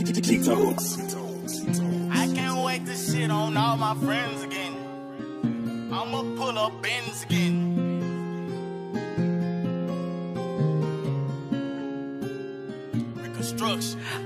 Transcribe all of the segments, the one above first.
I can't wait to shit on all my friends again. I'ma pull up Benz again.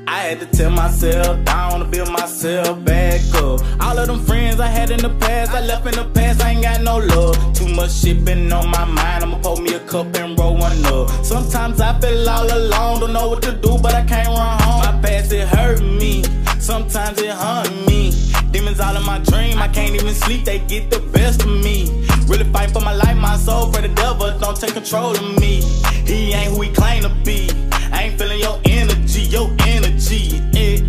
I had to tear myself down to build myself back up. All of them friends I had in the past, I left in the past, I ain't got no love. Too much shit been on my mind, I'ma pour me a cup and roll one up. Sometimes I feel all alone, don't know what to do, but I can't run home. My past, it hurt me, sometimes it haunt me. Demons all in my dream, I can't even sleep, they get the best of me. Really fighting for my life, my soul, for the devil, don't take control of me. He ain't who he claim to be, I ain't feeling your energy, yeah.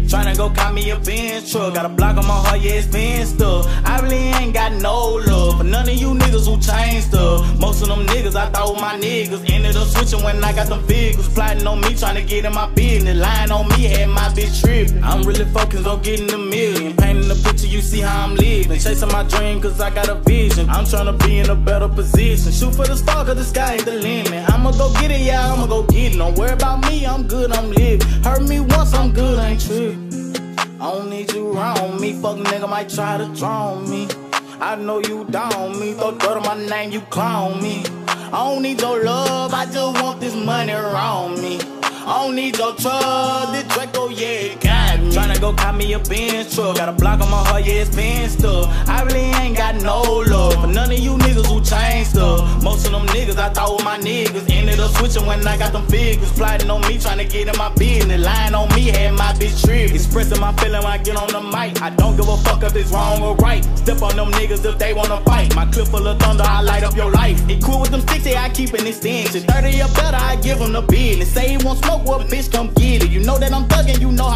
Tryna go call me a Benz truck, got a block on my heart, yeah, it's been stuck. I really ain't got no love for none of you niggas who changed stuff. Most of them niggas I thought were my niggas, ended up switching when I got them figures. Plotting on me, tryna get in my business, lying on me, had my bitch tripping. I'm really focused on getting a million, painting a picture, you see how I'm living. Chasing my dream cause I got a vision, I'm tryna be in a better position. Shoot for the star cause the sky is the limit. I'ma go get it, yeah, I'ma go get it. Don't worry about me, I'm good, I'm living. Hurt me once, I'm good, I ain't trippin'. I don't need you around me, fuck nigga might try to drown me. I know you down me, throw dirt on my name, you clown me. I don't need your love, I just want this money around me. I don't need your trust, this Draco, yeah, it got me. Tryna go call me a Benz truck, got a block on my heart, yeah, it's been stuck. I really ain't got no love for none of you niggas who changed stuff. Most of them niggas I thought were my niggas, ended up switching when I got them figures. Plotting on me, tryna get in my business, lying on me, had my bitch tripping. Expressing my feeling when I get on the mic, I don't give a fuck if it's wrong or right. Step on them niggas if they wanna fight. My clip full of thunder, I light up your life. It cool with them sticks, yeah, I keep an extension. 30 or better, I give them the business. Say he won't smoke, well, bitch, come get it. You know that I'm thugging, you know how